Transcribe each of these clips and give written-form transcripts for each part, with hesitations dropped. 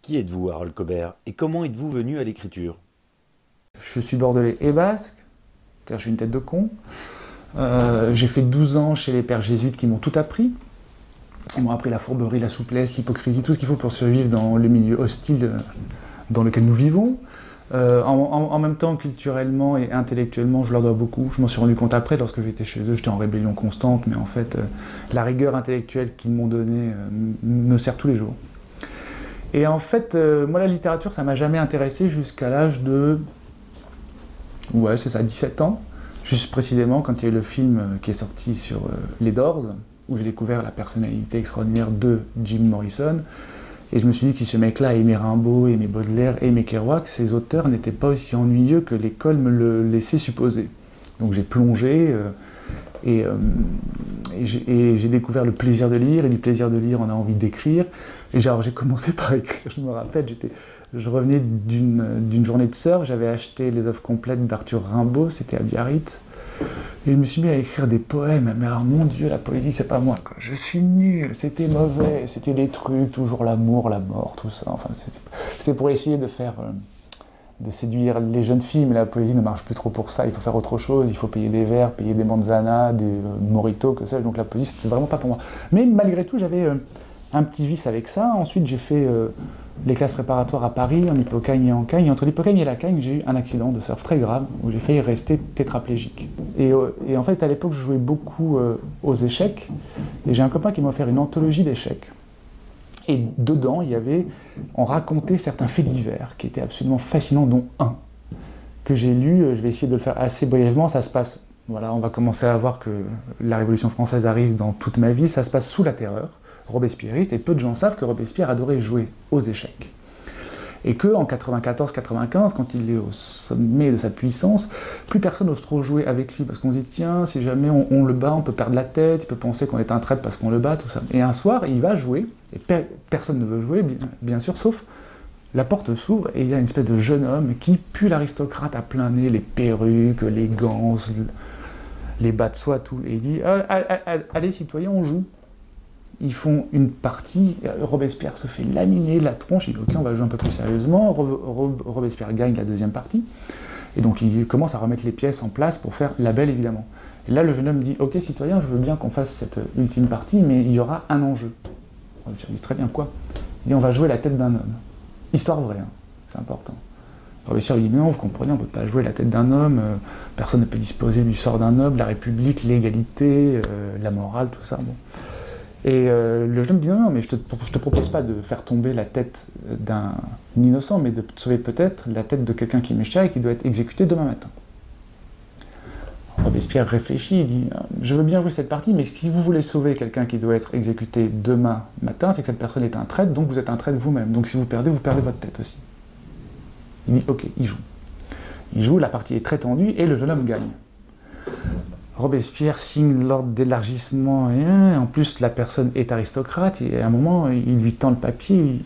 Qui êtes-vous, Harold Cobert, et comment êtes-vous venu à l'écriture? Je suis bordelais et basque, c'est-à-dire j'ai une tête de con. J'ai fait 12 ans chez les pères jésuites qui m'ont tout appris. Ils m'ont appris la fourberie, la souplesse, l'hypocrisie, tout ce qu'il faut pour survivre dans le milieu hostile dans lequel nous vivons. En même temps, culturellement et intellectuellement, je leur dois beaucoup. Je m'en suis rendu compte après, lorsque j'étais chez eux, j'étais en rébellion constante, mais en fait, la rigueur intellectuelle qu'ils m'ont donnée me sert tous les jours. Et en fait, moi, la littérature, ça m'a jamais intéressé jusqu'à l'âge de... Ouais, c'est ça, 17 ans. Juste précisément quand il y a eu le film qui est sorti sur les Doors, où j'ai découvert la personnalité extraordinaire de Jim Morrison. Et je me suis dit que si ce mec-là aimait Rimbaud, aimait Baudelaire, aimait Kerouac, ces auteurs n'étaient pas aussi ennuyeux que l'école me le laissait supposer. Donc j'ai plongé et j'ai découvert le plaisir de lire, et du plaisir de lire on a envie d'écrire. Et genre j'ai commencé par écrire, je me rappelle, je revenais d'une journée de surf, j'avais acheté les œuvres complètes d'Arthur Rimbaud, c'était à Biarritz. Et je me suis mis à écrire des poèmes, mais alors mon Dieu, la poésie, c'est pas moi, quoi. Je suis nul, c'était mauvais, c'était des trucs, toujours l'amour, la mort, tout ça. Enfin, c'était pour essayer de faire, de séduire les jeunes filles, mais la poésie ne marche plus trop pour ça, il faut faire autre chose, il faut payer des verres, payer des manzanas, des moritos, que sais-je, donc la poésie, c'était vraiment pas pour moi. Mais malgré tout, j'avais un petit vice avec ça. Ensuite, j'ai fait les classes préparatoires à Paris, en hypocagne et en cagne. Et entre l'hypocagne et la cagne, j'ai eu un accident de surf très grave, où j'ai failli rester tétraplégique. Et en fait, à l'époque, je jouais beaucoup aux échecs, et j'ai un copain qui m'a offert une anthologie d'échecs. Et dedans, il y avait, on racontait certains faits divers, qui étaient absolument fascinants, dont un, que j'ai lu, je vais essayer de le faire assez brièvement, ça se passe, voilà, on va commencer à voir que la Révolution française arrive dans toute ma vie, ça se passe sous la terreur, robespierriste, et peu de gens savent que Robespierre adorait jouer aux échecs. Et qu'en 94-95, quand il est au sommet de sa puissance, plus personne n'ose trop jouer avec lui, parce qu'on dit tiens, si jamais on le bat, on peut perdre la tête, il peut penser qu'on est un traître parce qu'on le bat, tout ça. Et un soir, il va jouer, et personne ne veut jouer, bien sûr, sauf la porte s'ouvre, et il y a une espèce de jeune homme qui pue l'aristocrate à plein nez, les perruques, les gants, les bas de soie, tout, et il dit allez citoyens, on joue. Ils font une partie, Robespierre se fait laminer la tronche, il dit ok, on va jouer un peu plus sérieusement, Robespierre gagne la deuxième partie, et donc il commence à remettre les pièces en place pour faire la belle évidemment. Et là le jeune homme dit ok citoyen, je veux bien qu'on fasse cette ultime partie, mais il y aura un enjeu. Robespierre dit très bien, quoi? Il dit on va jouer la tête d'un homme. Histoire vraie, hein, c'est important. Robespierre lui dit non, vous comprenez, on ne peut pas jouer la tête d'un homme, personne ne peut disposer du sort d'un homme, la République, l'égalité, la morale, tout ça, bon. Et le jeune me dit non, mais je te propose pas de faire tomber la tête d'un innocent, mais de sauver peut-être la tête de quelqu'un qui m'est cher et qui doit être exécuté demain matin. Robespierre réfléchit, il dit je veux bien jouer cette partie, mais si vous voulez sauver quelqu'un qui doit être exécuté demain matin, c'est que cette personne est un traître, donc vous êtes un traître vous-même. Donc si vous perdez votre tête aussi. Il dit ok, il joue. Il joue, la partie est très tendue et le jeune homme gagne. Robespierre signe l'ordre d'élargissement, et en plus la personne est aristocrate, et à un moment, il lui tend le papier,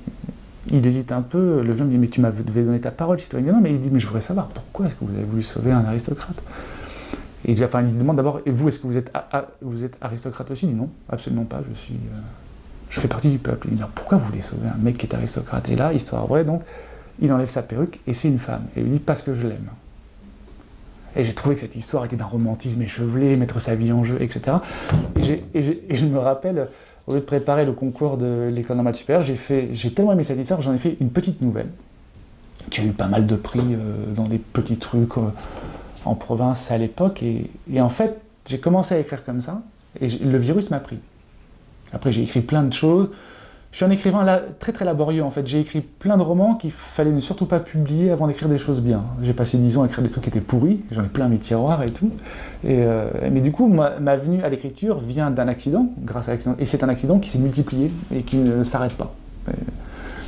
il hésite un peu, le jeune lui dit « mais tu devais donner ta parole, citoyen ». Non, mais il dit « mais je voudrais savoir, pourquoi est-ce que vous avez voulu sauver un aristocrate ?» Et enfin, il lui demande d'abord « et vous, est-ce que vous êtes aristocrate aussi ?» Il dit « non, absolument pas, je fais partie du peuple ». Il dit « pourquoi vous voulez sauver un mec qui est aristocrate ?» Et là, histoire vraie, donc, il enlève sa perruque, et c'est une femme, et il lui dit « parce que je l'aime ». Et j'ai trouvé que cette histoire était d'un romantisme échevelé, mettre sa vie en jeu, etc. Et je me rappelle, au lieu de préparer le concours de l'école normale supérieure, j'ai tellement aimé cette histoire que j'en ai fait une petite nouvelle, qui a eu pas mal de prix dans des petits trucs en province à l'époque. Et en fait, j'ai commencé à écrire comme ça, et le virus m'a pris. Après, j'ai écrit plein de choses. Je suis un écrivain là, très très laborieux en fait, j'ai écrit plein de romans qu'il fallait ne surtout pas publier avant d'écrire des choses bien. J'ai passé 10 ans à écrire des trucs qui étaient pourris, j'en ai plein mes tiroirs et tout. Mais du coup, ma venue à l'écriture vient d'un accident, grâce à l'accident, et c'est un accident qui s'est multiplié et qui ne s'arrête pas. Et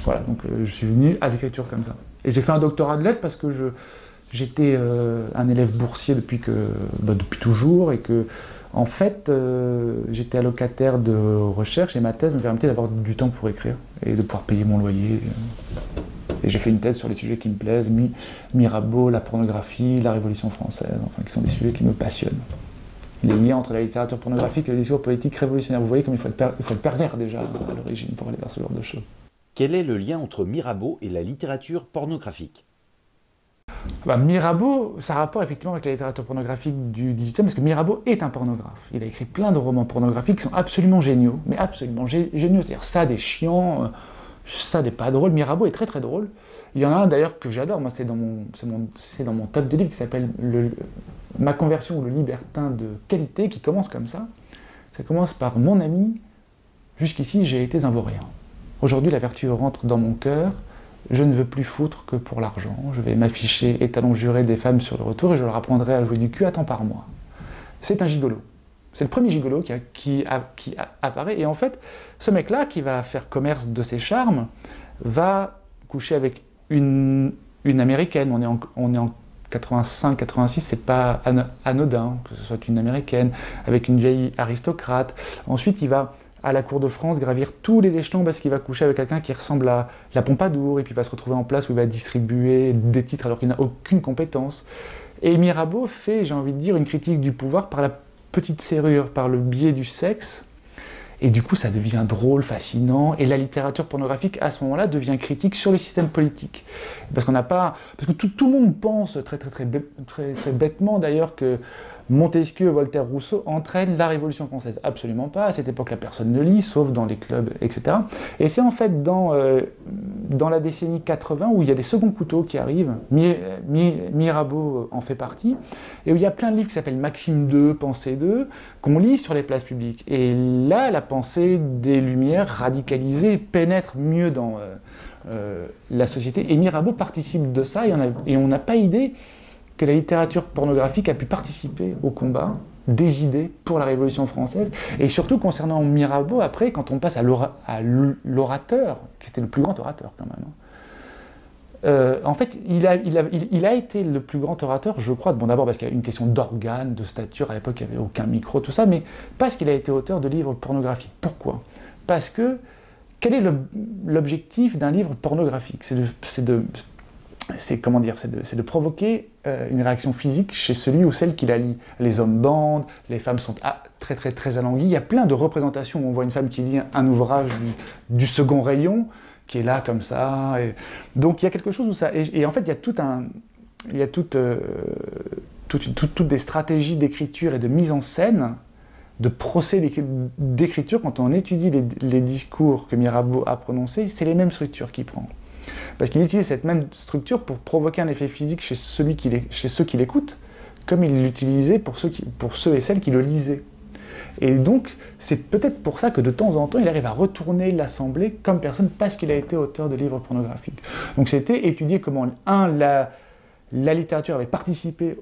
voilà, donc je suis venu à l'écriture comme ça. Et j'ai fait un doctorat de lettres parce que j'étais un élève boursier depuis toujours, et que en fait, j'étais allocataire de recherche et ma thèse me permettait d'avoir du temps pour écrire et de pouvoir payer mon loyer. Et j'ai fait une thèse sur les sujets qui me plaisent, Mirabeau, la pornographie, la Révolution française, enfin qui sont des sujets qui me passionnent. les liens entre la littérature pornographique et le discours politique révolutionnaire. Vous voyez comme il faut être pervers déjà à l'origine pour aller vers ce genre de choses. Quel est le lien entre Mirabeau et la littérature pornographique? Bah, Mirabeau, ça a rapport effectivement avec la littérature pornographique du XVIIIe, parce que Mirabeau est un pornographe. Il a écrit plein de romans pornographiques qui sont absolument géniaux, mais absolument géniaux. C'est-à-dire ça des chiants, ça des pas drôles. Mirabeau est très très drôle. Il y en a un d'ailleurs que j'adore, moi c'est dans mon top de livres qui s'appelle Ma conversion ou le libertin de qualité, qui commence comme ça. Ça commence par mon ami, jusqu'ici j'ai été un vaurien. Aujourd'hui la vertu rentre dans mon cœur. Je ne veux plus foutre que pour l'argent, je vais m'afficher étalon juré des femmes sur le retour et je leur apprendrai à jouer du cul à temps par mois. C'est un gigolo. C'est le premier gigolo qui apparaît. Et en fait, ce mec-là, qui va faire commerce de ses charmes, va coucher avec une américaine. On est en 85-86, c'est pas anodin que ce soit une américaine, avec une vieille aristocrate. Ensuite, il va à la cour de France, gravir tous les échelons parce qu'il va coucher avec quelqu'un qui ressemble à la Pompadour, et puis il va se retrouver en place où il va distribuer des titres alors qu'il n'a aucune compétence. Et Mirabeau fait, j'ai envie de dire, une critique du pouvoir par la petite serrure, par le biais du sexe, et du coup ça devient drôle, fascinant, et la littérature pornographique à ce moment-là devient critique sur le système politique. Parce qu'on n'a pas... Parce que tout le monde pense, très bêtement d'ailleurs, que Montesquieu, Voltaire, Rousseau entraînent la Révolution française. Absolument pas, à cette époque-là personne ne lit, sauf dans les clubs, etc. Et c'est en fait dans la décennie 80 où il y a des seconds couteaux qui arrivent, Mirabeau en fait partie, et où il y a plein de livres qui s'appellent Maxime 2, Pensée 2, qu'on lit sur les places publiques. Et là, la pensée des Lumières radicalisée pénètre mieux dans la société, et Mirabeau participe de ça, et on n'a pas idée que la littérature pornographique a pu participer au combat des idées pour la Révolution française. Et surtout concernant Mirabeau, après, quand on passe à l'orateur, qui était le plus grand orateur quand même, en fait, il a été le plus grand orateur, je crois, bon d'abord parce qu'il y a une question d'organes, de stature, à l'époque il n'y avait aucun micro, tout ça, mais parce qu'il a été auteur de livres pornographiques. Pourquoi? Parce que, quel est l'objectif d'un livre pornographique? C'est de provoquer une réaction physique chez celui ou celle qui la lit. Les hommes bandent, les femmes sont très très très alanguies. Il y a plein de représentations où on voit une femme qui lit un ouvrage du second rayon, qui est là comme ça. Et... Donc il y a quelque chose où ça... Et en fait, il y a toutes des stratégies d'écriture et de mise en scène, de procès d'écriture. Quand on étudie les discours que Mirabeau a prononcés, c'est les mêmes structures qu'il prend. Parce qu'il utilise cette même structure pour provoquer un effet physique chez ceux qui l'écoutent, comme il l'utilisait pour ceux et celles qui le lisaient. Et donc, c'est peut-être pour ça que de temps en temps, il arrive à retourner l'assemblée comme personne, parce qu'il a été auteur de livres pornographiques. Donc c'était étudier comment, la littérature avait participé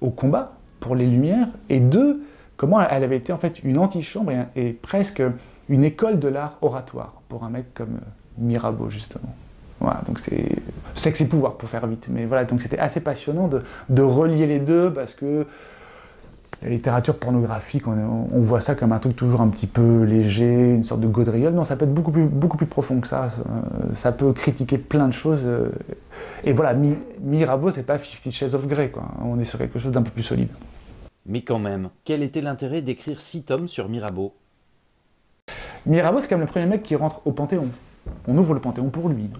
au combat pour les Lumières, et deux, comment elle avait été en fait une antichambre et presque une école de l'art oratoire, pour un mec comme Mirabeau, justement. Voilà, donc c'est sexe et pouvoir pour faire vite, mais voilà, donc c'était assez passionnant de relier les deux, parce que la littérature pornographique, on voit ça comme un truc toujours un petit peu léger, une sorte de gaudriole. Non, ça peut être beaucoup plus profond que ça, ça peut critiquer plein de choses, et voilà, Mirabeau c'est pas 50 Shades of Grey, quoi. On est sur quelque chose d'un peu plus solide. Mais quand même, quel était l'intérêt d'écrire 6 tomes sur Mirabeau? Mirabeau c'est quand même le premier mec qui rentre au Panthéon, on ouvre le Panthéon pour lui.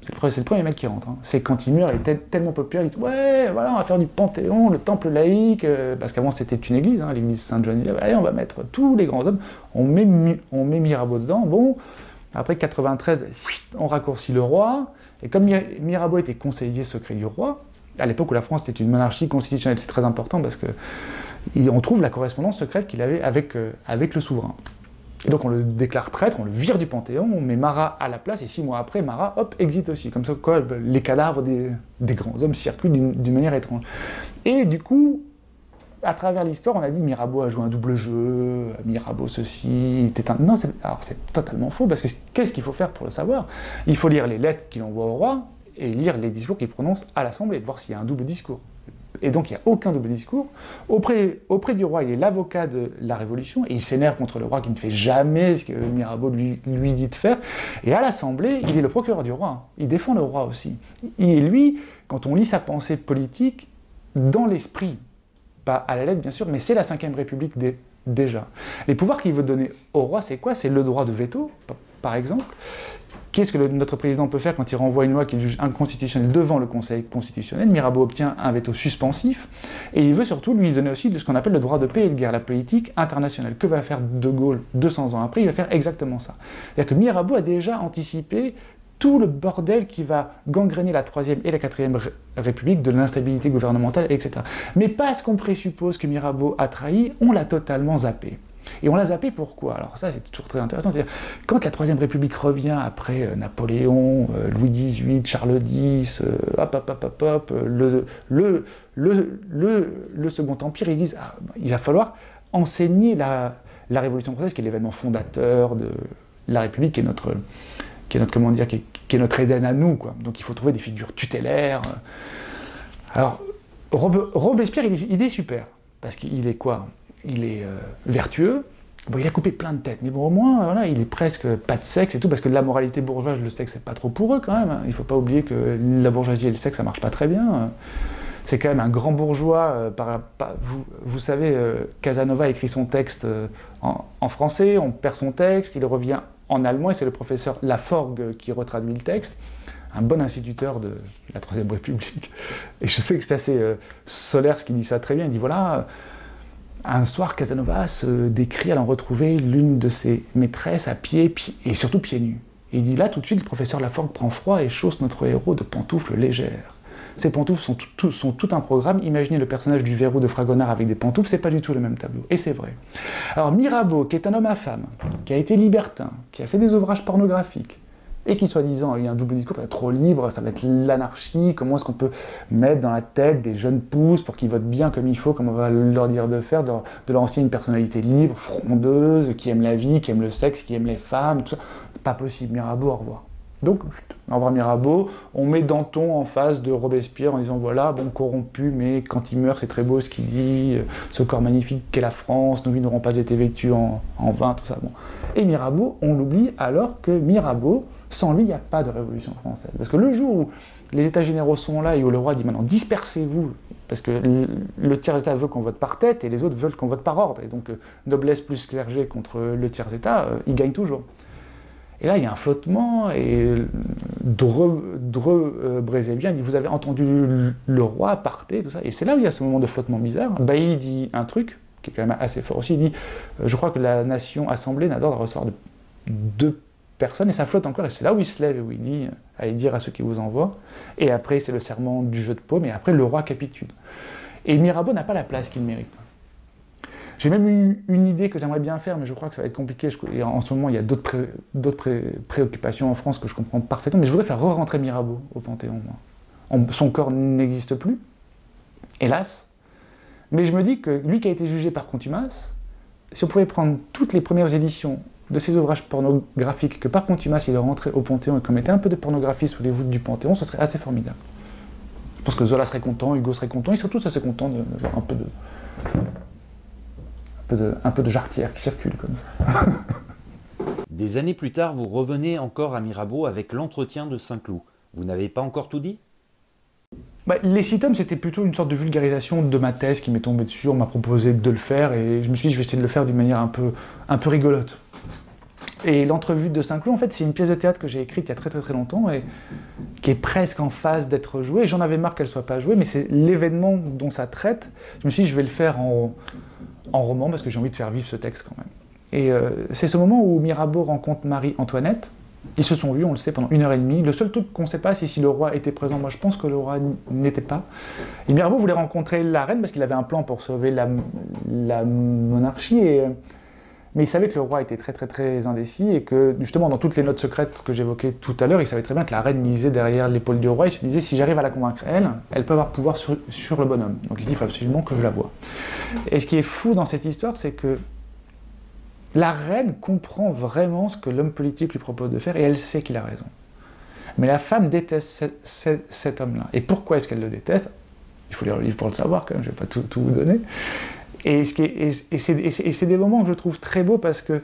C'est le premier mec qui rentre, hein. C'est quand il meurt, il était tellement populaire, il dit « Ouais, voilà, on va faire du Panthéon, le temple laïque », parce qu'avant c'était une église, hein, l'église Saint-Jean, il dit « Allez, on va mettre tous les grands hommes, on met Mirabeau dedans ». Bon, après 93, on raccourcit le roi, et comme Mirabeau était conseiller secret du roi, à l'époque où la France était une monarchie constitutionnelle, c'est très important parce qu'on trouve la correspondance secrète qu'il avait avec le souverain. Et donc on le déclare traître, on le vire du Panthéon, on met Marat à la place, et 6 mois après, Marat, hop, exit aussi. Comme ça, quoi, les cadavres des grands hommes circulent d'une manière étrange. Et du coup, à travers l'histoire, on a dit Mirabeau a joué un double jeu, Mirabeau ceci, était un... Non, alors c'est totalement faux, parce que qu'est-ce qu'il faut faire pour le savoir? Il faut lire les lettres qu'il envoie au roi, et lire les discours qu'il prononce à l'Assemblée, voir s'il y a un double discours. Et donc il n'y a aucun double discours. Auprès du roi, il est l'avocat de la Révolution, et il s'énerve contre le roi qui ne fait jamais ce que Mirabeau lui dit de faire. Et à l'Assemblée, il est le procureur du roi, il défend le roi aussi. Et lui, quand on lit sa pensée politique, dans l'esprit pas à la lettre bien sûr, mais c'est la Ve République déjà. Les pouvoirs qu'il veut donner au roi, c'est quoi? C'est le droit de veto, par exemple. Qu'est-ce que notre président peut faire quand il renvoie une loi qu'il juge inconstitutionnelle devant le Conseil constitutionnel? Mirabeau obtient un veto suspensif, et il veut surtout lui donner aussi de ce qu'on appelle le droit de paix et de guerre, la politique internationale. Que va faire De Gaulle 200 ans après? Il va faire exactement ça. C'est-à-dire que Mirabeau a déjà anticipé tout le bordel qui va gangréner la 3e et la 4e République, de l'instabilité gouvernementale, etc. Mais parce qu'on présuppose que Mirabeau a trahi, on l'a totalement zappé. Et on l'a zappé pourquoi? Alors ça, c'est toujours très intéressant. C'est-à-dire, quand la 3e République revient après Napoléon, Louis XVIII, Charles X, le Second Empire, ils disent ah, il va falloir enseigner la Révolution française, qui est l'événement fondateur de la République, qui est notre... comment dire, qui est notre Éden à nous, quoi. Donc il faut trouver des figures tutélaires. Alors, Robespierre, il est super, parce qu'il est quoi? Il est vertueux. Bon, il a coupé plein de têtes, mais bon, au moins, voilà, il est presque pas de sexe et tout, parce que la moralité bourgeoise, le sexe, c'est pas trop pour eux, quand même. Il faut pas oublier que la bourgeoisie et le sexe, ça marche pas très bien. C'est quand même un grand bourgeois, vous savez, Casanova écrit son texte en français, on perd son texte, il revient en allemand, et c'est le professeur Laforgue qui retraduit le texte, un bon instituteur de la 3e République. Et je sais que c'est assez Solaire ce qui dit ça très bien, il dit voilà, un soir Casanova se décrit allant retrouver l'une de ses maîtresses à pied, et surtout pieds nus. Et il dit là tout de suite, le professeur Laforgue prend froid et chausse notre héros de pantoufles légères. Ces pantoufles sont tout un programme. Imaginez le personnage du verrou de Fragonard avec des pantoufles, c'est pas du tout le même tableau. Et c'est vrai. Alors Mirabeau, qui est un homme à femme, qui a été libertin, qui a fait des ouvrages pornographiques, et qui soi-disant a eu un double discours, trop libre, ça va être l'anarchie, comment est-ce qu'on peut mettre dans la tête des jeunes pousses pour qu'ils votent bien comme il faut, comment on va leur dire de faire, de leur enseigner une personnalité libre, frondeuse, qui aime la vie, qui aime le sexe, qui aime les femmes, tout ça. Pas possible, Mirabeau, au revoir. Donc, au revoir Mirabeau, on met Danton en face de Robespierre en disant voilà, bon corrompu, mais quand il meurt, c'est très beau ce qu'il dit, ce corps magnifique qu'est la France, nos vies n'auront pas été vêtues en vain, tout ça. Bon. Et Mirabeau, on l'oublie, alors que Mirabeau, sans lui, il n'y a pas de Révolution française. Parce que le jour où les États généraux sont là et où le roi dit maintenant dispersez-vous, parce que le tiers-État veut qu'on vote par tête et les autres veulent qu'on vote par ordre, et donc noblesse plus clergé contre le tiers-État, il gagne toujours. Et là, il y a un flottement, et Dreux-Brezé bien dit « Vous avez entendu le roi, partez, tout ça ». Et c'est là où il y a ce moment de flottement bizarre. Bailly dit un truc, qui est quand même assez fort aussi, il dit « Je crois que la nation assemblée n'a d'ordre à recevoir de deux personnes », et ça flotte encore, et c'est là où il se lève, et où il dit « Allez dire à ceux qui vous envoient ». Et après, c'est le serment du jeu de paume, et après, le roi capitule. Et Mirabeau n'a pas la place qu'il mérite. J'ai même eu une idée que j'aimerais bien faire, mais je crois que ça va être compliqué. Et en ce moment, il y a d'autres préoccupations en France que je comprends parfaitement, mais je voudrais faire re-rentrer Mirabeau au Panthéon. Son corps n'existe plus, hélas. Mais je me dis que lui qui a été jugé par contumace, si on pouvait prendre toutes les premières éditions de ses ouvrages pornographiques, que par contumace il est rentré au Panthéon et qu'on mettait un peu de pornographie sous les voûtes du Panthéon, ce serait assez formidable. Je pense que Zola serait content, Hugo serait content, ils seraient tous assez contents de voir un peu de... Un peu de jarretière qui circule comme ça. Des années plus tard, vous revenez encore à Mirabeau avec l'entretien de Saint-Cloud. Vous n'avez pas encore tout dit? Les 6 tomes, c'était plutôt une sorte de vulgarisation de ma thèse qui m'est tombée dessus. On m'a proposé de le faire et je me suis dit je vais essayer de le faire d'une manière un peu rigolote. Et l'entrevue de Saint-Cloud, en fait, c'est une pièce de théâtre que j'ai écrite il y a très longtemps et qui est presque en phase d'être jouée. J'en avais marre qu'elle soit pas jouée, mais c'est l'événement dont ça traite. Je me suis dit je vais le faire en roman, parce que j'ai envie de faire vivre ce texte quand même. Et c'est ce moment où Mirabeau rencontre Marie-Antoinette. Ils se sont vus, on le sait, pendant 1h30. Le seul truc qu'on ne sait pas, c'est si le roi était présent. Moi, je pense que le roi n'était pas. Et Mirabeau voulait rencontrer la reine parce qu'il avait un plan pour sauver la monarchie. Mais il savait que le roi était très indécis et que, justement, dans toutes les notes secrètes que j'évoquais tout à l'heure, il savait très bien que la reine lisait derrière l'épaule du roi. Il se disait, si j'arrive à la convaincre, elle peut avoir pouvoir sur le bonhomme. Donc il se dit, il faut absolument que je la voie. Et ce qui est fou dans cette histoire, c'est que la reine comprend vraiment ce que l'homme politique lui propose de faire et elle sait qu'il a raison. Mais la femme déteste cet homme-là. Et pourquoi est-ce qu'elle le déteste? Il faut lire le livre pour le savoir, quand même, je ne vais pas tout vous donner. Et c'est des moments que je trouve très beaux parce que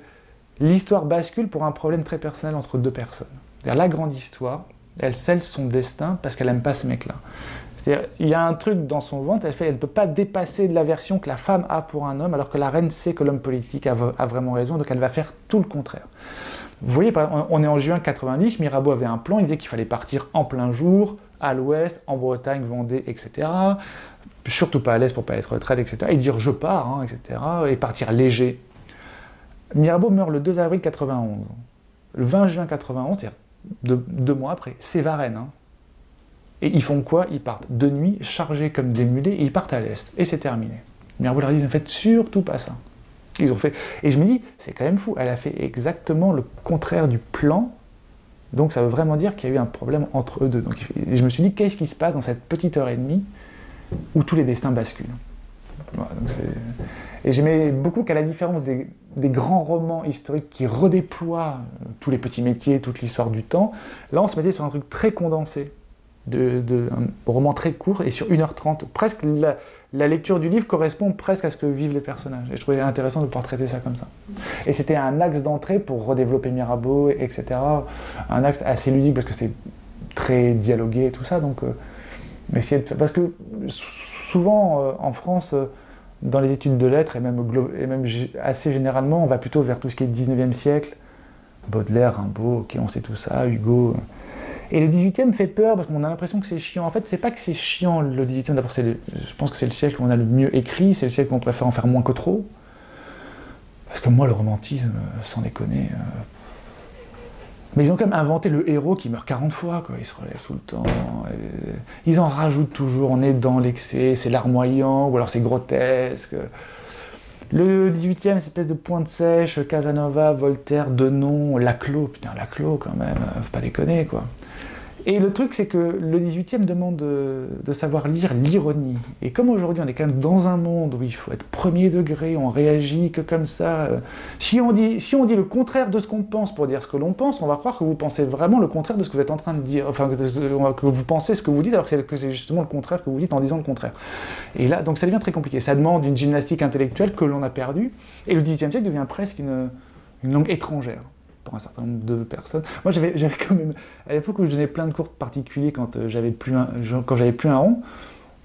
l'histoire bascule pour un problème très personnel entre deux personnes. La grande histoire, elle scelle son destin parce qu'elle n'aime pas ce mec-là. C'est-à-dire, il y a un truc dans son ventre, elle ne peut pas dépasser de l'aversion que la femme a pour un homme, alors que la reine sait que l'homme politique a vraiment raison, donc elle va faire tout le contraire. Vous voyez, on est en juin 90, Mirabeau avait un plan, il disait qu'il fallait partir en plein jour, à l'ouest, en Bretagne, Vendée, etc. Surtout pas à l'est pour pas être retraite, etc. Et dire « je pars », etc. Et partir léger. Mirabeau meurt le 2 avril 91. Le 20 juin 91, c'est-à-dire deux mois après, c'est Varenne. Hein. Et ils font quoi? Ils partent de nuit, chargés comme des mulets, et ils partent à l'est. Et c'est terminé. Mirabeau leur dit « ne faites surtout pas ça ». Ils ont fait... Et je me dis, c'est quand même fou, elle a fait exactement le contraire du plan, donc ça veut vraiment dire qu'il y a eu un problème entre eux deux. Donc je me suis dit, qu'est-ce qui se passe dans cette petite heure et demie où tous les destins basculent? Voilà, donc et j'aimais beaucoup qu'à la différence des grands romans historiques qui redéploient tous les petits métiers, toute l'histoire du temps, là on se mettait sur un truc très condensé, un roman très court et sur 1h30, presque la lecture du livre correspond presque à ce que vivent les personnages. Et je trouvais intéressant de pouvoir traiter ça comme ça. Et c'était un axe d'entrée pour redévelopper Mirabeau, etc. Un axe assez ludique parce que c'est très dialogué et tout ça. Donc, parce que souvent en France, dans les études de lettres et même assez généralement, on va plutôt vers tout ce qui est 19e siècle. Baudelaire, Rimbaud, okay, on sait tout ça, Hugo... Et le 18e fait peur parce qu'on a l'impression que c'est chiant. En fait, c'est pas que c'est chiant le 18e. D'abord, je pense que c'est le siècle où on a le mieux écrit, c'est le siècle où on préfère en faire moins que trop. Parce que moi, le romantisme, sans déconner. Mais ils ont quand même inventé le héros qui meurt 40 fois, quoi. Il se relève tout le temps. Ils en rajoutent toujours. On est dans l'excès, c'est larmoyant, ou alors c'est grotesque. Le 18e, espèce de pointe sèche, Casanova, Voltaire, Denon, Laclos, putain, Laclos quand même, faut pas déconner, quoi. Et le truc, c'est que le 18e demande de savoir lire l'ironie. Et comme aujourd'hui, on est quand même dans un monde où il faut être premier degré, on réagit que comme ça. Si on dit le contraire de ce qu'on pense pour dire ce que l'on pense, on va croire que vous pensez vraiment le contraire de ce que vous êtes en train de dire, enfin, que vous pensez ce que vous dites, alors que c'est justement le contraire que vous dites en disant le contraire. Et là, donc ça devient très compliqué. Ça demande une gymnastique intellectuelle que l'on a perdue, et le 18e siècle devient presque une langue étrangère. Pour un certain nombre de personnes. Moi, j'avais quand même... À l'époque où je donnais plein de cours particuliers quand j'avais plus un rond,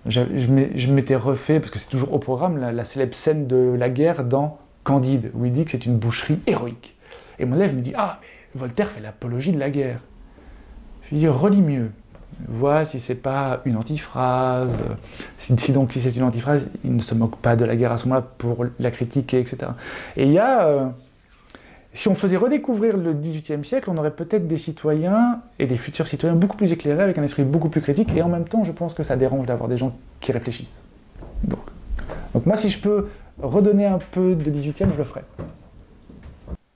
je m'étais refait, parce que c'est toujours au programme, la célèbre scène de la guerre dans Candide, où il dit que c'est une boucherie héroïque. Et mon élève me dit « Ah, mais Voltaire fait l'apologie de la guerre. » Je lui dis « Relis mieux. Vois si c'est pas une antiphrase. Si c'est une antiphrase, il ne se moque pas de la guerre à ce moment-là pour la critiquer, etc. » Et il y a... Si on faisait redécouvrir le XVIIIe siècle, on aurait peut-être des citoyens et des futurs citoyens beaucoup plus éclairés, avec un esprit beaucoup plus critique, et en même temps, je pense que ça dérange d'avoir des gens qui réfléchissent. Donc moi, si je peux redonner un peu de XVIIIe, je le ferai.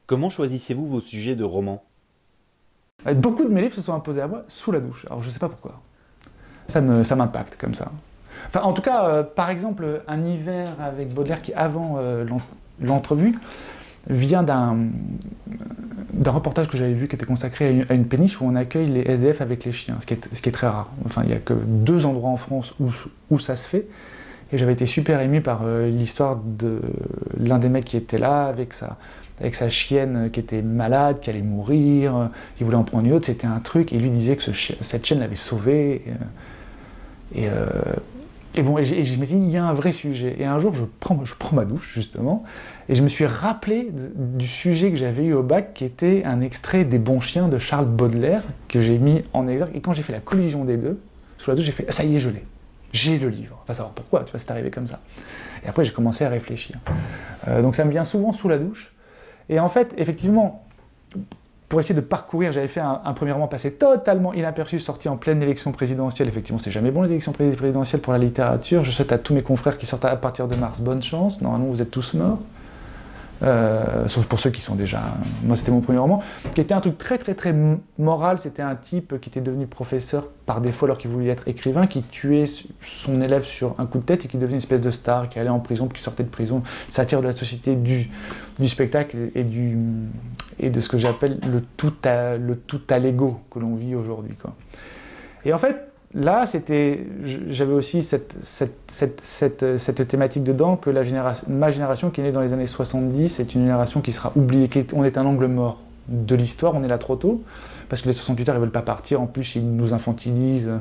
Comment choisissez-vous vos sujets de romans? Beaucoup de mes livres se sont imposés à moi sous la douche, alors je ne sais pas pourquoi. Ça m'impacte comme ça. Enfin, en tout cas, par exemple, Un hiver avec Baudelaire, qui avant l'entrevue, vient d'un reportage que j'avais vu qui était consacré à une péniche où on accueille les SDF avec les chiens, ce qui est très rare. Enfin, il n'y a que deux endroits en France où ça se fait. Et j'avais été super ému par l'histoire de l'un des mecs qui était là avec sa chienne qui était malade, qui allait mourir. Il voulait en prendre une autre, c'était un truc. Et lui disait que cette chienne l'avait sauvé. Et bon, et je me suis dit, il y a un vrai sujet. Et un jour, je prends ma douche, justement, et je me suis rappelé du sujet que j'avais eu au bac, qui était un extrait des Bons Chiens de Charles Baudelaire, que j'ai mis en exergue. Et quand j'ai fait la collision des deux, sous la douche, j'ai fait, ça y est, je l'ai. J'ai le livre. Enfin, savoir pourquoi, tu vois, c'est arrivé comme ça. Et après, j'ai commencé à réfléchir. Donc ça me vient souvent sous la douche. Et en fait, effectivement, pour essayer de parcourir, j'avais fait un premier roman passé totalement inaperçu, sorti en pleine élection présidentielle. Effectivement, c'est jamais bon l'élection présidentielle pour la littérature. Je souhaite à tous mes confrères qui sortent à partir de mars bonne chance. Normalement, vous êtes tous morts. Sauf pour ceux qui sont déjà... Moi, c'était mon premier roman, qui était un truc très, très, très moral. C'était un type qui était devenu professeur par défaut alors qu'il voulait être écrivain, qui tuait son élève sur un coup de tête et qui devenait une espèce de star, qui allait en prison, puis qui sortait de prison. Satire de la société, du spectacle et de ce que j'appelle le tout à l'ego que l'on vit aujourd'hui, quoi. Et en fait, là, j'avais aussi cette thématique dedans que ma génération qui est née dans les années 70 est une génération qui sera oubliée, on est un angle mort de l'histoire, on est là trop tôt, parce que les 68 heures, ils ne veulent pas partir, en plus ils nous infantilisent,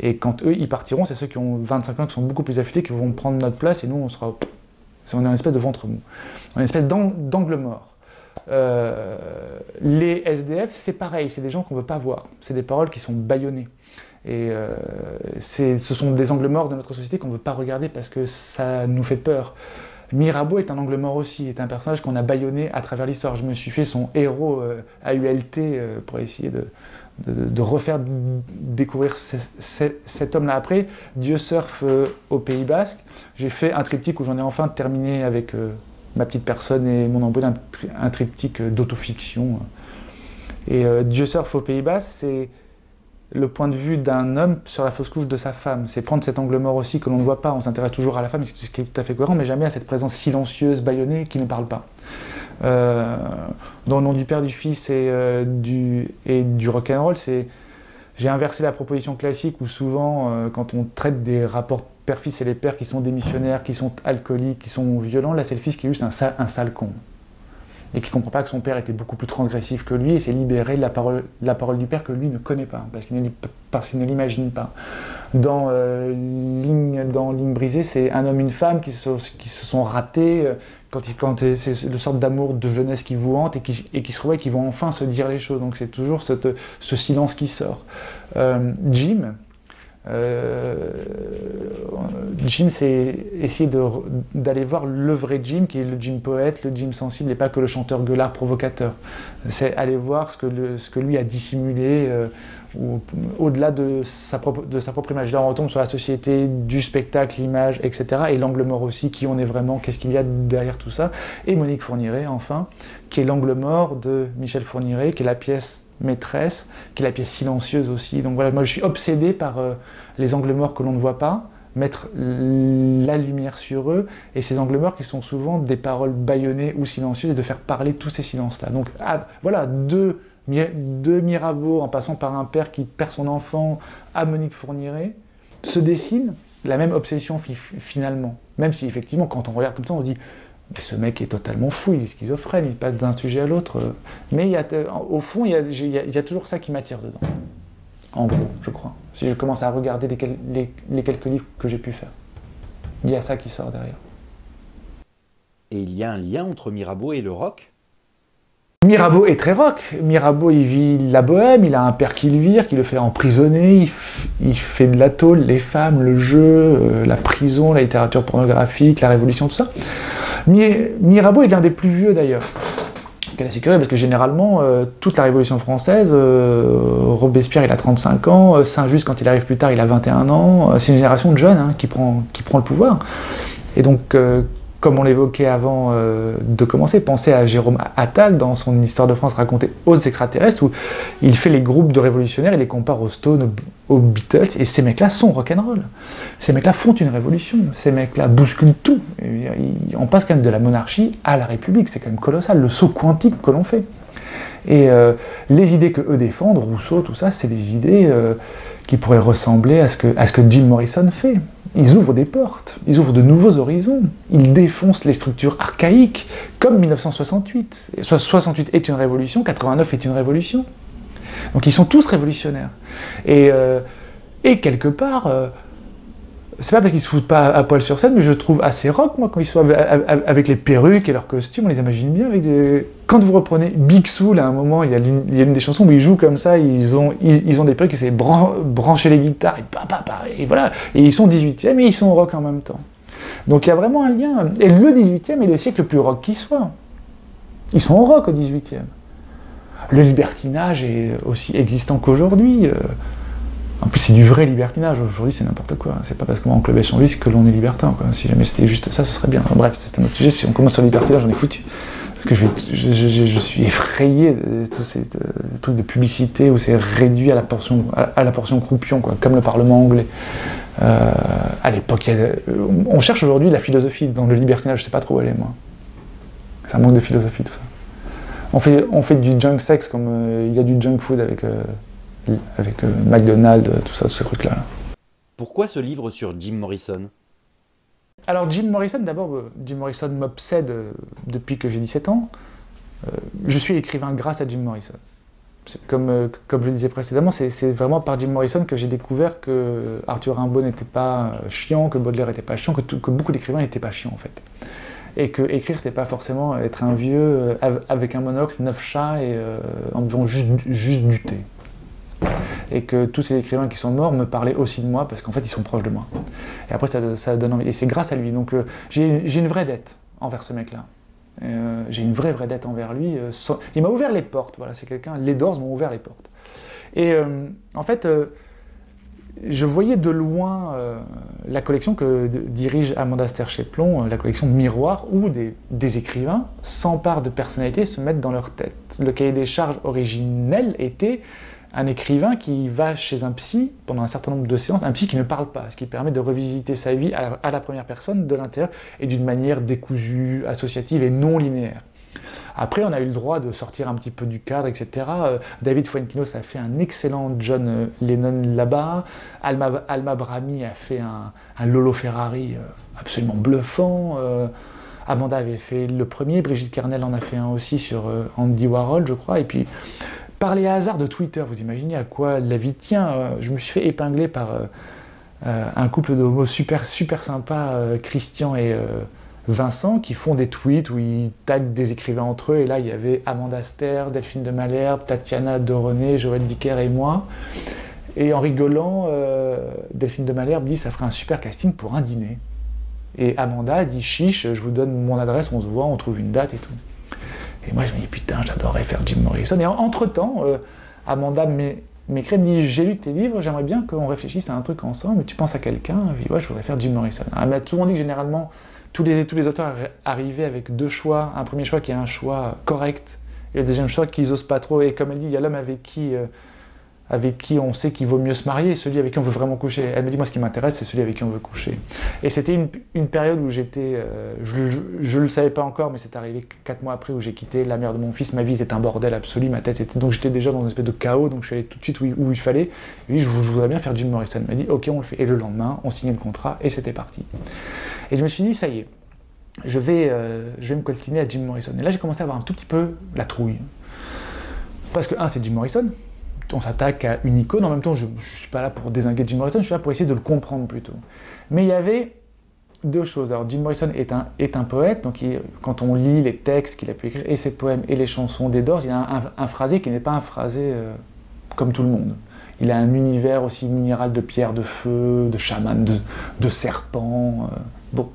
et quand eux, ils partiront, c'est ceux qui ont 25 ans, qui sont beaucoup plus affûtés, qui vont prendre notre place, et nous, on sera... On est une espèce de ventre mou, une espèce d'angle mort. Les SDF, c'est pareil, c'est des gens qu'on ne veut pas voir, c'est des paroles qui sont bâillonnées. Et ce sont des angles morts de notre société qu'on ne veut pas regarder parce que ça nous fait peur. Mirabeau est un angle mort aussi, est un personnage qu'on a bâillonné à travers l'histoire. Je me suis fait son héros à AULT pour essayer de refaire découvrir cet homme-là. Après, Dieu surfe au Pays Basque. J'ai fait un triptyque où j'en ai enfin terminé avec ma petite personne et mon embrouille, un triptyque d'autofiction. Et Dieu surfe au Pays Basque, c'est le point de vue d'un homme sur la fausse couche de sa femme. C'est prendre cet angle mort aussi que l'on ne voit pas. On s'intéresse toujours à la femme, ce qui est tout à fait cohérent, mais jamais à cette présence silencieuse, bâillonnée, qui ne parle pas. Dans le nom du Père, du Fils et du rock'n'roll, j'ai inversé la proposition classique où souvent, quand on traite des rapports père-fils, c'est les pères qui sont démissionnaires, qui sont alcooliques, qui sont violents. Là, c'est le fils qui est juste un sale con, et qui ne comprend pas que son père était beaucoup plus transgressif que lui, et s'est libéré de la parole du père que lui ne connaît pas, parce qu'il ne l'imagine pas. Dans Ligne brisée, c'est un homme et une femme qui se sont ratés, quand c'est le sorte d'amour de jeunesse qui vous hante, et qui se revoient, qui vont enfin se dire les choses. Donc c'est toujours ce silence qui sort. Jim, c'est essayer d'aller voir le vrai Jim, qui est le Jim poète, le Jim sensible, et pas que le chanteur gueulard provocateur. C'est aller voir ce que lui a dissimulé au-delà de sa propre image. Là, on retombe sur la société, du spectacle, l'image, etc. Et l'angle mort aussi, qui on est vraiment, qu'est-ce qu'il y a derrière tout ça. Et Monique Fourniret, enfin, qui est l'angle mort de Michel Fourniret, qui est la pièce maîtresse, qui est la pièce silencieuse aussi. Donc voilà, moi je suis obsédé par les angles morts que l'on ne voit pas, mettre la lumière sur eux, et ces angles morts qui sont souvent des paroles bâillonnées ou silencieuses, et de faire parler tous ces silences-là. Donc voilà, de Mirabeau, en passant par un père qui perd son enfant, à Monique Fourniret, se dessine la même obsession finalement. Même si effectivement, quand on regarde comme ça, on se dit... Mais ce mec est totalement fou, il est schizophrène, il passe d'un sujet à l'autre. Mais au fond, il y a toujours ça qui m'attire dedans. En gros, je crois. Si je commence à regarder les quelques livres que j'ai pu faire, il y a ça qui sort derrière. Et il y a un lien entre Mirabeau et le rock ? Mirabeau est très rock. Mirabeau, il vit la bohème, il a un père qui le vire, qui le fait emprisonner, il fait de la tôle, les femmes, le jeu, la prison, la littérature pornographique, la révolution, tout ça. Mirabeau est l'un des plus vieux d'ailleurs. Parce que généralement, toute la Révolution française, Robespierre il a 35 ans, Saint-Just quand il arrive plus tard il a 21 ans, c'est une génération de jeunes hein, qui prend le pouvoir. Et donc, comme on l'évoquait avant de commencer, pensez à Jérôme Attal dans son Histoire de France racontée aux extraterrestres, où il fait les groupes de révolutionnaires, il les compare aux Stones, aux Beatles, et ces mecs-là sont rock'n'roll. Ces mecs-là font une révolution, ces mecs-là bousculent tout. Et on passe quand même de la monarchie à la République, c'est quand même colossal, le saut quantique que l'on fait. Et les idées que eux défendent, Rousseau, tout ça, c'est des idées qui pourraient ressembler à ce que Jim Morrison fait. Ils ouvrent des portes, ils ouvrent de nouveaux horizons, ils défoncent les structures archaïques, comme 1968. 68 est une révolution, 89 est une révolution. Donc ils sont tous révolutionnaires. Et quelque part, c'est pas parce qu'ils se foutent pas à poil sur scène, mais je trouve assez rock, moi, quand ils sont avec les perruques et leurs costumes, on les imagine bien avec des... Quand vous reprenez Big Soul, à un moment, il y a une des chansons où ils jouent comme ça, ils ont des perruques, ils savent brancher les guitares, et voilà, et ils sont 18e et ils sont rock en même temps. Donc il y a vraiment un lien, et le 18e est le siècle le plus rock qui soit. Ils sont au rock au 18e. Le libertinage est aussi existant qu'aujourd'hui. En plus, c'est du vrai libertinage. Aujourd'hui, c'est n'importe quoi. C'est pas parce qu'on va en club échangiste que l'on est libertin, quoi. Si jamais c'était juste ça, ce serait bien. Enfin, bref, c'est un autre sujet. Si on commence sur le libertinage, j'en ai foutu. Parce que je suis effrayé de tous ces trucs de publicité où c'est réduit à la portion croupion, quoi, comme le Parlement anglais. À l'époque, on cherche aujourd'hui la philosophie dans le libertinage. Je sais pas trop où elle est, moi. Ça manque de philosophie, tout ça. On fait du junk sex comme il y a du junk food avec McDonald's, tout ça, tous ces trucs-là. Pourquoi ce livre sur Jim Morrison ? Alors Jim Morrison, d'abord, Jim Morrison m'obsède depuis que j'ai 17 ans. Je suis écrivain grâce à Jim Morrison. Comme je le disais précédemment, c'est vraiment par Jim Morrison que j'ai découvert que Arthur Rimbaud n'était pas chiant, que Baudelaire n'était pas chiant, que beaucoup d'écrivains n'étaient pas chiants en fait. Et que écrire, c'était pas forcément être un vieux avec un monocle, 9 chats et en buvant juste du thé. Et que tous ces écrivains qui sont morts me parlaient aussi de moi parce qu'en fait ils sont proches de moi. Et après ça donne envie. Et c'est grâce à lui. Donc j'ai une vraie dette envers ce mec-là. J'ai une vraie dette envers lui. Il m'a ouvert les portes. Voilà, c'est quelqu'un. Les Doors m'ont ouvert les portes. Et en fait, je voyais de loin la collection que dirige Amanda Stercheplon, la collection Miroir, où des écrivains s'emparent de personnalités, se mettent dans leur tête. Le cahier des charges originel était un écrivain qui va chez un psy pendant un certain nombre de séances, un psy qui ne parle pas, ce qui permet de revisiter sa vie à la première personne de l'intérieur et d'une manière décousue, associative et non linéaire. Après, on a eu le droit de sortir un petit peu du cadre, etc. David Fuenquinos a fait un excellent John Lennon là-bas. Alma Brahmi a fait un Lolo Ferrari absolument bluffant. Amanda avait fait le premier, Brigitte Carnel en a fait un aussi sur Andy Warhol, je crois. Et puis, par les hasards de Twitter, vous imaginez à quoi la vie tient. Je me suis fait épingler par un couple de homos super sympas, Christian et... Vincent, qui font des tweets où ils taguent des écrivains entre eux, et là il y avait Amanda Ster, Delphine de Malherbe, Tatiana Doroné, Joël Dicker et moi. Et en rigolant, Delphine de Malherbe dit « ça ferait un super casting pour un dîner ». Et Amanda dit « chiche, je vous donne mon adresse, on se voit, on trouve une date et tout ». Et moi je me dis « putain, j'adorerais faire Jim Morrison ». Et entre-temps, Amanda m'écrit, me dit « j'ai lu tes livres, j'aimerais bien qu'on réfléchisse à un truc ensemble, mais tu penses à quelqu'un ?» Je dis « ouais, je voudrais faire Jim Morrison ». Elle m'a souvent dit que généralement, tous les auteurs arrivaient avec 2 choix, un premier choix qui est un choix correct, et le deuxième choix qu'ils osent pas trop, et comme elle dit, il y a l'homme avec qui on sait qu'il vaut mieux se marier, et celui avec qui on veut vraiment coucher. Elle me dit, moi ce qui m'intéresse, c'est celui avec qui on veut coucher. Et c'était une période où j'étais, je le savais pas encore, mais c'est arrivé 4 mois après où j'ai quitté la mère de mon fils, ma vie était un bordel absolu, ma tête était, donc j'étais déjà dans une espèce de chaos, donc je suis allé tout de suite où il fallait, et lui, je voudrais bien faire Jim Morrison. Elle m'a dit, ok, on le fait, et le lendemain, on signait le contrat, et c'était parti. Et je me suis dit, ça y est, je vais me coltiner à Jim Morrison. Et là, j'ai commencé à avoir un tout petit peu la trouille. Parce que, un, c'est Jim Morrison, on s'attaque à une icône, en même temps, je ne suis pas là pour dézinguer Jim Morrison, je suis là pour essayer de le comprendre plutôt. Mais il y avait 2 choses. Alors, Jim Morrison est un poète, donc quand on lit les textes qu'il a pu écrire, et ses poèmes, et les chansons des Doors, il a un phrasé qui n'est pas un phrasé comme tout le monde. Il a un univers aussi minéral de pierre, de feu, de chaman, de serpent... Bon.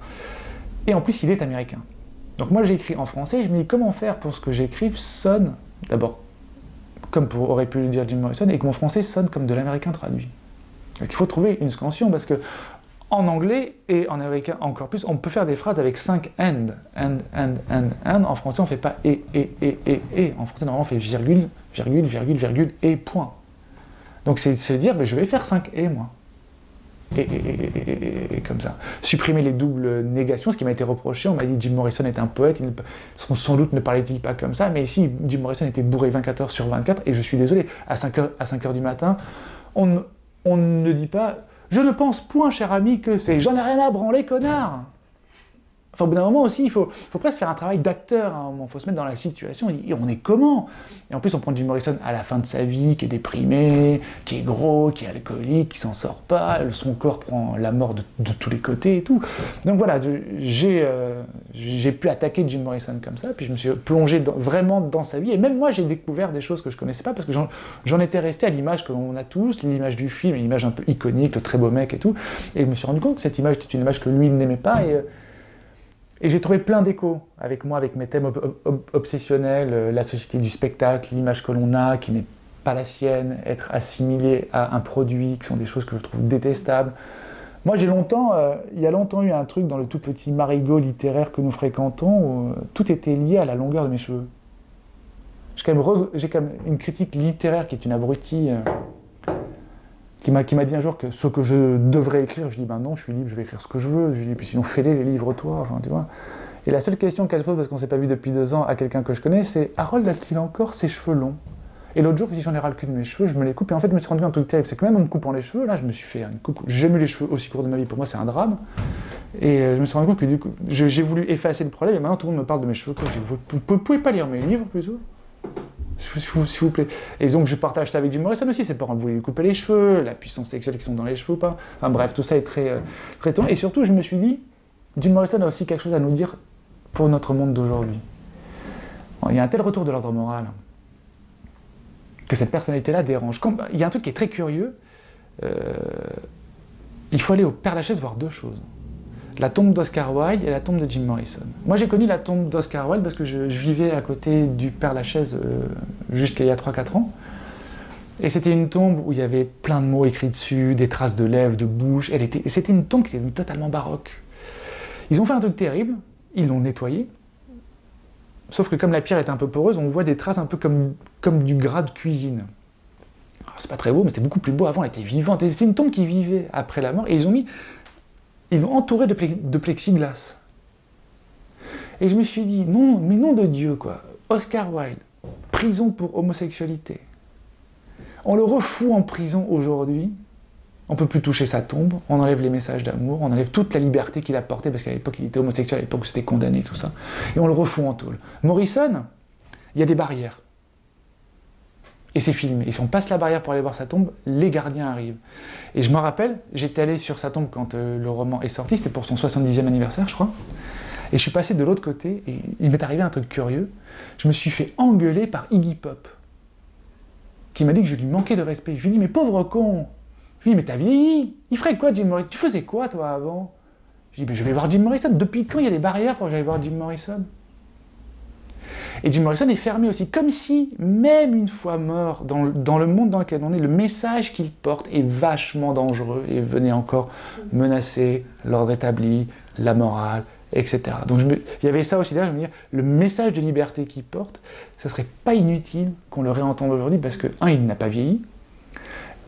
Et en plus, il est américain. Donc moi, j'écris en français, et je me dis comment faire pour ce que j'écrive sonne, d'abord, comme aurait pu le dire Jim Morrison, et que mon français sonne comme de l'américain traduit. Parce qu'il faut trouver une scansion, parce que en anglais, et en américain encore plus, on peut faire des phrases avec 5 « and »,« and », « and ». En français, on ne fait pas « et ». En français, normalement, on fait « virgule, virgule, virgule, virgule, et point ». Donc c'est se dire, mais je vais faire 5 « et », moi. Et comme ça. Supprimer les doubles négations, ce qui m'a été reproché, on m'a dit Jim Morrison est un poète, sans doute ne parlait-il pas comme ça, mais ici, Jim Morrison était bourré 24 h sur 24, et je suis désolé, à 5 h du matin, on ne dit pas « je ne pense point, cher ami, que c'est j'en ai rien à branler, connard !» Enfin, au bout d'un moment aussi, il faut presque faire un travail d'acteur, hein. Il faut se mettre dans la situation, on est comment? Et en plus, on prend Jim Morrison à la fin de sa vie, qui est déprimé, qui est gros, qui est alcoolique, qui s'en sort pas, son corps prend la mort de tous les côtés et tout. Donc voilà, j'ai pu attaquer Jim Morrison comme ça, puis je me suis plongé vraiment dans sa vie, et même moi, j'ai découvert des choses que je connaissais pas, parce que j'en étais resté à l'image que l'on a tous, l'image du film, l'image un peu iconique, le très beau mec et tout, et je me suis rendu compte que cette image était une image que lui n'aimait pas, et j'ai trouvé plein d'échos avec moi, avec mes thèmes obsessionnels, la société du spectacle, l'image que l'on a, qui n'est pas la sienne, être assimilé à un produit, qui sont des choses que je trouve détestables. Moi, j'ai longtemps, il y a longtemps eu un truc dans le tout petit marigot littéraire que nous fréquentons, où tout était lié à la longueur de mes cheveux. J'ai quand même une critique littéraire qui est une abrutie, qui m'a dit un jour que ce que je devrais écrire, je dis ben non, je suis libre, je vais écrire ce que je veux, je dis puis sinon fais-les, les livres toi, enfin, tu vois. Et la seule question qu'elle pose, parce qu'on s'est pas vu depuis 2 ans, à quelqu'un que je connais, c'est Harold a-t-il encore ses cheveux longs? Et l'autre jour, je dis j'en ai ras le cul de mes cheveux, je me les coupe, et en fait je me suis rendu compte un truc terrible, c'est que même en me coupant les cheveux, là je me suis fait une coupe, j'ai jamais eu les cheveux aussi courts de ma vie, pour moi c'est un drame, Et je me suis rendu compte que du coup, j'ai voulu effacer le problème, et maintenant tout le monde me parle de mes cheveux courts. Vous ne pouvez pas lire mes livres plutôt, s'il vous plaît. Et donc je partage ça avec Jim Morrison aussi, ses parents voulaient lui couper les cheveux, la puissance sexuelle qui sont dans les cheveux ou pas. Enfin bref, tout ça est très, très tôt. Et surtout, je me suis dit, Jim Morrison a aussi quelque chose à nous dire pour notre monde d'aujourd'hui. Il y a un tel retour de l'ordre moral que cette personnalité-là dérange. Quand, il y a un truc qui est très curieux, il faut aller au Père-Lachaise voir deux choses. La tombe d'Oscar Wilde et la tombe de Jim Morrison. Moi j'ai connu la tombe d'Oscar Wilde parce que je vivais à côté du Père-Lachaise jusqu'à il y a 3-4 ans. Et c'était une tombe où il y avait plein de mots écrits dessus, des traces de lèvres, de bouche. C'était une tombe qui était totalement baroque. Ils ont fait un truc terrible, ils l'ont nettoyée. Sauf que comme la pierre était un peu poreuse, on voit des traces un peu comme du gras de cuisine. C'est pas très beau, mais c'était beaucoup plus beau avant, elle était vivante. C'était une tombe qui vivait après la mort. Et ils ont mis... Ils l'ont entouré de plexiglas. Et je me suis dit, non, mais nom de Dieu, quoi. Oscar Wilde, prison pour homosexualité. On le refoue en prison aujourd'hui, on ne peut plus toucher sa tombe, on enlève les messages d'amour, on enlève toute la liberté qu'il a portée, parce qu'à l'époque, il était homosexuel, à l'époque, c'était condamné, tout ça. Et on le refoue en tôle. Morrison, il y a des barrières. Et c'est filmé. Et si on passe la barrière pour aller voir sa tombe, les gardiens arrivent. Et je me rappelle, j'étais allé sur sa tombe quand le roman est sorti, c'était pour son 70e anniversaire, je crois. Et je suis passé de l'autre côté, et il m'est arrivé un truc curieux. Je me suis fait engueuler par Iggy Pop, qui m'a dit que je lui manquais de respect. Je lui ai dit, mais pauvre con! Je lui ai dit, mais t'as vieilli! Il ferait quoi, Jim Morrison? Tu faisais quoi, toi, avant? Je lui ai dit, mais je vais voir Jim Morrison. Depuis quand il y a des barrières pour que j'aille voir Jim Morrison? Et Jim Morrison est fermé aussi, comme si, même une fois mort, dans le monde dans lequel on est, le message qu'il porte est vachement dangereux et venait encore menacer l'ordre établi, la morale, etc. Donc il y avait ça aussi derrière, je me disais, le message de liberté qu'il porte, ça serait pas inutile qu'on le réentende aujourd'hui, parce que, un, il n'a pas vieilli,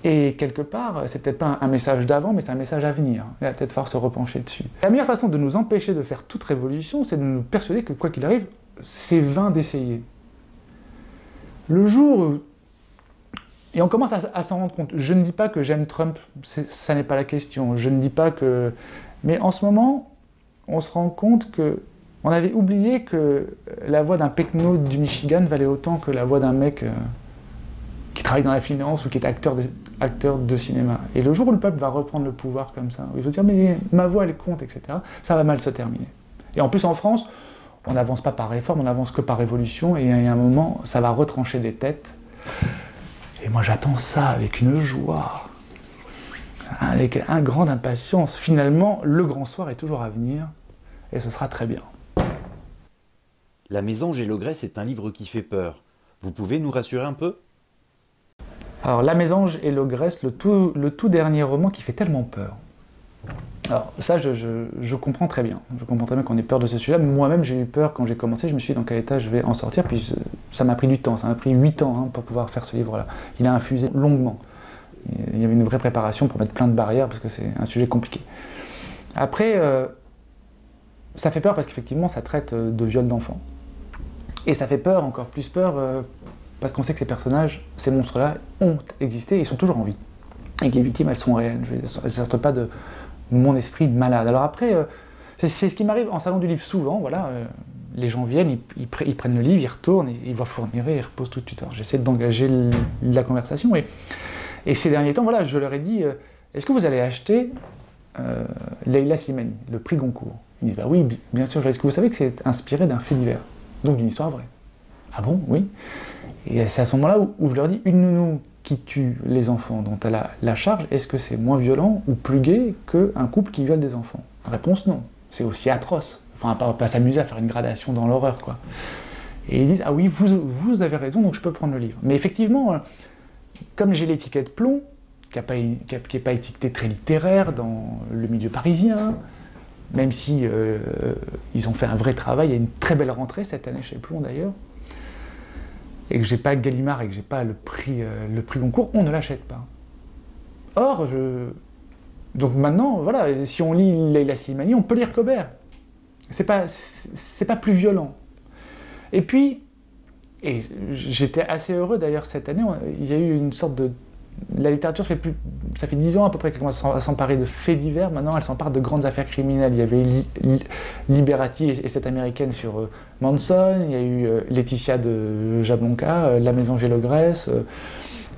et quelque part, c'est peut-être pas un message d'avant, mais c'est un message à venir. Il va peut-être falloir se repencher dessus. La meilleure façon de nous empêcher de faire toute révolution, c'est de nous persuader que, quoi qu'il arrive, c'est vain d'essayer. Le jour... Et on commence à s'en rendre compte. Je ne dis pas que j'aime Trump, ça n'est pas la question. Je ne dis pas que... Mais en ce moment, on se rend compte que... On avait oublié que la voix d'un pecno du Michigan valait autant que la voix d'un mec qui travaille dans la finance ou qui est acteur de cinéma. Et le jour où le peuple va reprendre le pouvoir comme ça, où il faut dire, mais ma voix, elle compte, etc., ça va mal se terminer. Et en plus, en France... On n'avance pas par réforme, on n'avance que par révolution, et à un moment, ça va retrancher des têtes. Et moi, j'attends ça avec une joie, avec une grande impatience. Finalement, le grand soir est toujours à venir, et ce sera très bien. La Mésange et l'Ogresse est un livre qui fait peur. Vous pouvez nous rassurer un peu? Alors, La Mésange et l'Ogresse, le tout dernier roman qui fait tellement peur. Alors ça, je comprends très bien. Je comprends très bien qu'on ait peur de ce sujet-là. Moi-même, j'ai eu peur quand j'ai commencé. Je me suis dit dans quel état je vais en sortir. Puis ça m'a pris du temps. Ça m'a pris 8 ans pour pouvoir faire ce livre-là. Il a infusé longuement. Il y avait une vraie préparation pour mettre plein de barrières parce que c'est un sujet compliqué. Après, ça fait peur parce qu'effectivement, ça traite de viol d'enfants. Et ça fait peur, encore plus peur, parce qu'on sait que ces personnages, ces monstres-là, ont existé et sont toujours en vie. Et que les victimes, elles sont réelles. Elles ne sortent pas de... mon esprit malade. Alors après, c'est ce qui m'arrive en salon du livre souvent, voilà, les gens viennent, ils prennent le livre, ils retournent, ils voient Fourniret, ils reposent tout de suite. J'essaie d'engager la conversation et ces derniers temps, voilà, je leur ai dit, est-ce que vous allez acheter Leïla Slimani, le prix Goncourt? Ils disent, bah oui, bien sûr, est-ce que vous savez que c'est inspiré d'un fait divers, donc d'une histoire vraie? Ah bon? Oui. Et c'est à ce moment-là où je leur dis, une nounou qui tue les enfants dont elle a la charge, est-ce que c'est moins violent ou plus gai qu'un couple qui viole des enfants? Réponse non, c'est aussi atroce. Enfin, pas s'amuser à faire une gradation dans l'horreur, quoi. Et ils disent, ah oui, vous avez raison, donc je peux prendre le livre. Mais effectivement, comme j'ai l'étiquette Plomb, qui n'est pas étiquetée très littéraire dans le milieu parisien, même si ils ont fait un vrai travail, il y a une très belle rentrée cette année chez Plomb d'ailleurs, et que j'ai pas Gallimard et que j'ai pas le prix Goncourt, on ne l'achète pas. Or, donc maintenant, voilà, si on lit Leïla Slimani, on peut lire Cobert. C'est pas plus violent. Et puis, j'étais assez heureux d'ailleurs cette année, il y a eu une sorte de la littérature, ça fait 10 ans à peu près qu'elle commence à s'emparer de faits divers. Maintenant, elle s'empare de grandes affaires criminelles. Il y avait Liberati et cette américaine sur Manson, il y a eu Laetitia de Jablonka, la maison Gélograisse,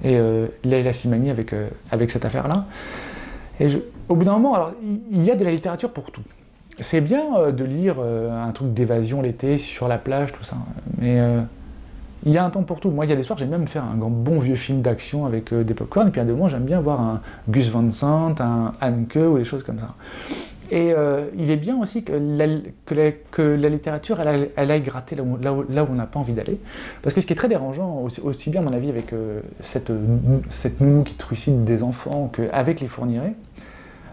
et Leïla Slimani avec cette affaire-là. Et au bout d'un moment, alors, il y a de la littérature pour tout. C'est bien de lire un truc d'évasion l'été, sur la plage, tout ça, mais il y a un temps pour tout. Moi, il y a des soirs, j'aime même faire un grand bon vieux film d'action avec des pop-corn, et puis à des moments, j'aime bien voir un Gus Van Sant, un Hanke, ou des choses comme ça. Et il est bien aussi que la littérature, elle aille gratter là où on n'a pas envie d'aller. Parce que ce qui est très dérangeant, aussi bien à mon avis avec cette nounou qui trucide des enfants qu'avec les Fourniret,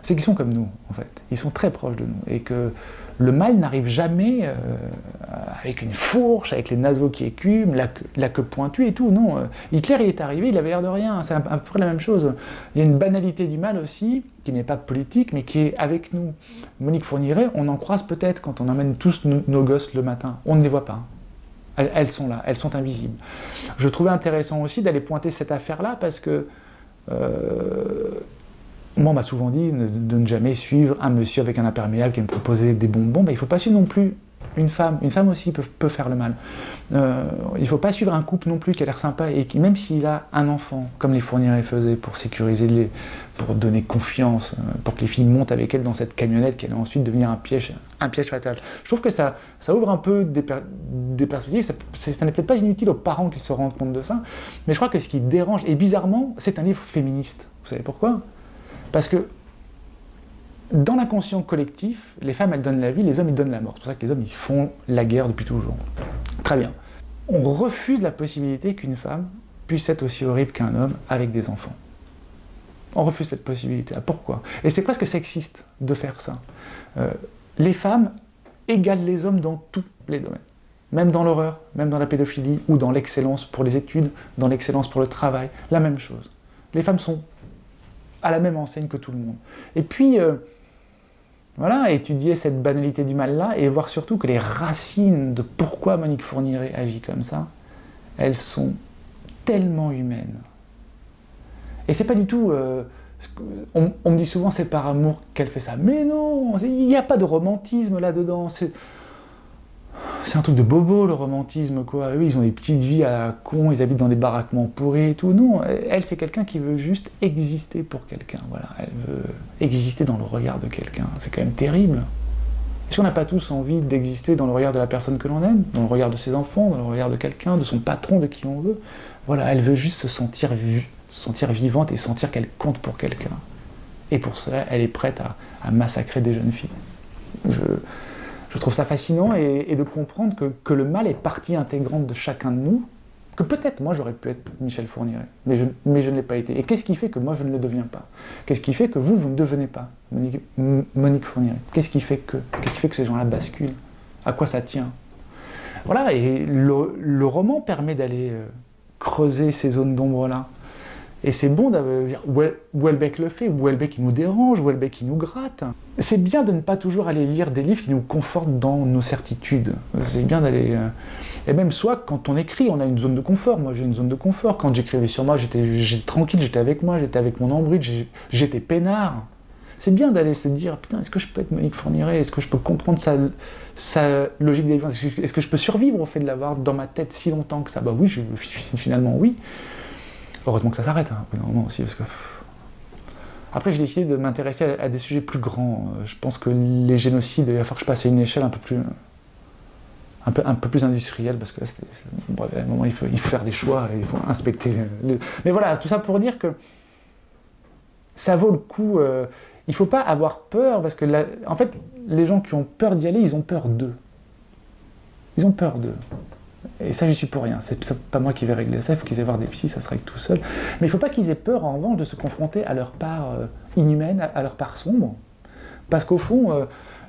c'est qu'ils sont comme nous, en fait. Ils sont très proches de nous. Et que le mal n'arrive jamais avec une fourche, avec les naseaux qui écument, la queue pointue et tout. Non, Hitler, il est arrivé, il avait l'air de rien. C'est à peu près la même chose. Il y a une banalité du mal aussi, qui n'est pas politique, mais qui est avec nous. Monique Fourniret, on en croise peut-être quand on emmène tous nos gosses le matin. On ne les voit pas. Elles sont là, elles sont invisibles. Je trouvais intéressant aussi d'aller pointer cette affaire-là, parce que... moi, on m'a souvent dit de ne jamais suivre un monsieur avec un imperméable qui me proposait des bonbons. Ben, il ne faut pas suivre non plus une femme. Une femme aussi peut faire le mal. Il ne faut pas suivre un couple non plus qui a l'air sympa et qui, même s'il a un enfant, comme les Fourniret faisaient pour sécuriser, pour donner confiance, pour que les filles montent avec elle dans cette camionnette qui allait ensuite devenir un piège fatal. Je trouve que ça ouvre un peu des perspectives. Ça n'est peut-être pas inutile aux parents qu'ils se rendent compte de ça. Mais je crois que ce qui dérange, et bizarrement, c'est un livre féministe. Vous savez pourquoi ? Parce que dans l'inconscient collectif, les femmes, elles donnent la vie, les hommes, ils donnent la mort. C'est pour ça que les hommes, ils font la guerre depuis toujours. Très bien. On refuse la possibilité qu'une femme puisse être aussi horrible qu'un homme avec des enfants. On refuse cette possibilité. Ah, pourquoi? Et c'est presque sexiste de faire ça. Les femmes égalent les hommes dans tous les domaines. Même dans l'horreur, même dans la pédophilie, ou dans l'excellence pour les études, dans l'excellence pour le travail. La même chose. Les femmes sont... à la même enseigne que tout le monde. Et puis, voilà, étudier cette banalité du mal-là, et voir surtout que les racines de pourquoi Monique Fourniret agit comme ça, elles sont tellement humaines. Et c'est pas du tout... on me dit souvent, c'est par amour qu'elle fait ça. Mais non, il n'y a pas de romantisme là-dedans. C'est un truc de bobo, le romantisme, quoi. Eux, ils ont des petites vies à la con, ils habitent dans des baraquements pourris et tout. Non, elle, c'est quelqu'un qui veut juste exister pour quelqu'un, voilà. Elle veut exister dans le regard de quelqu'un. C'est quand même terrible. Est-ce qu'on n'a pas tous envie d'exister dans le regard de la personne que l'on aime, dans le regard de ses enfants, dans le regard de quelqu'un, de son patron, de qui on veut? Voilà, elle veut juste se sentir vue, se sentir vivante et sentir qu'elle compte pour quelqu'un. Et pour cela, elle est prête à massacrer des jeunes filles. Je trouve ça fascinant, et de comprendre que le mal est partie intégrante de chacun de nous, que peut-être moi j'aurais pu être Michel Fourniret, mais je ne l'ai pas été. Et qu'est-ce qui fait que moi je ne le deviens pas? Qu'est-ce qui fait que vous, vous ne devenez pas Monique Fourniret? Qu'est-ce qui fait que ces gens-là basculent? À quoi ça tient? Voilà, et le roman permet d'aller creuser ces zones d'ombre-là. Et c'est bon de dire, Houellebecq le fait, Houellebecq qui nous dérange, Houellebecq qui nous gratte. C'est bien de ne pas toujours aller lire des livres qui nous confortent dans nos certitudes. C'est bien d'aller... Et même soit, quand on écrit, on a une zone de confort. Moi, j'ai une zone de confort. Quand j'écrivais sur moi, j'étais tranquille, j'étais avec mon embrude, j'étais peinard. C'est bien d'aller se dire, putain, est-ce que je peux être Monique Fourniret? Est-ce que je peux comprendre sa logique des livres? Est-ce que je peux survivre au fait de l'avoir dans ma tête si longtemps que ça? Bah oui, finalement, oui. Heureusement que ça s'arrête, hein, normalement aussi, parce que... Après, j'ai décidé de m'intéresser à des sujets plus grands. Je pense que les génocides, il va falloir que je passe à une échelle un peu plus industrielle, parce que là, bref, à un moment, il faut faire des choix, et il faut inspecter... Mais voilà, tout ça pour dire que ça vaut le coup. Il ne faut pas avoir peur, parce que, en fait, les gens qui ont peur d'y aller, ils ont peur d'eux. Ils ont peur d'eux. Et ça, j'y suis pour rien. C'est pas moi qui vais régler ça, il faut qu'ils aient voir des psys, ça se règle tout seul. Mais il faut pas qu'ils aient peur, en revanche, de se confronter à leur part inhumaine, à leur part sombre. Parce qu'au fond,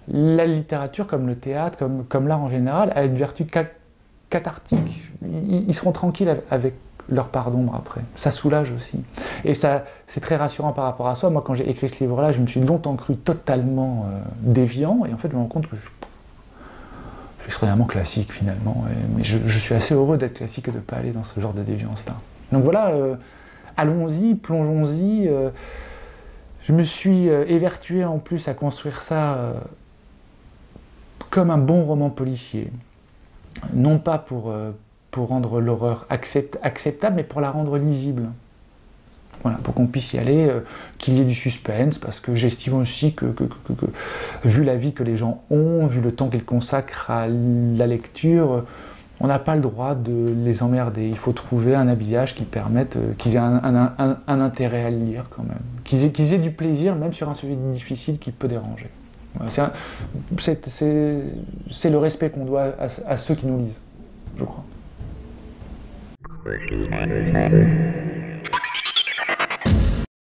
la littérature, comme le théâtre, comme l'art en général, a une vertu cathartique. Ils seront tranquilles avec leur part d'ombre après. Ça soulage aussi. Et ça, c'est très rassurant par rapport à soi. Moi, quand j'ai écrit ce livre-là, je me suis longtemps cru totalement déviant, et en fait, je me rends compte que je suis extrêmement classique finalement, mais je suis assez heureux d'être classique et de ne pas aller dans ce genre de déviance là. Donc voilà, allons-y, plongeons-y. Je me suis évertué en plus à construire ça comme un bon roman policier. Non pas pour rendre l'horreur acceptable, mais pour la rendre lisible. Voilà, pour qu'on puisse y aller, qu'il y ait du suspense, parce que j'estime aussi que, vu la vie que les gens ont, vu le temps qu'ils consacrent à la lecture, on n'a pas le droit de les emmerder. Il faut trouver un habillage qui permette qu'ils aient un intérêt à lire quand même. Qu'ils aient du plaisir, même sur un sujet difficile qui peut déranger. Voilà, c'est le respect qu'on doit à ceux qui nous lisent, je crois.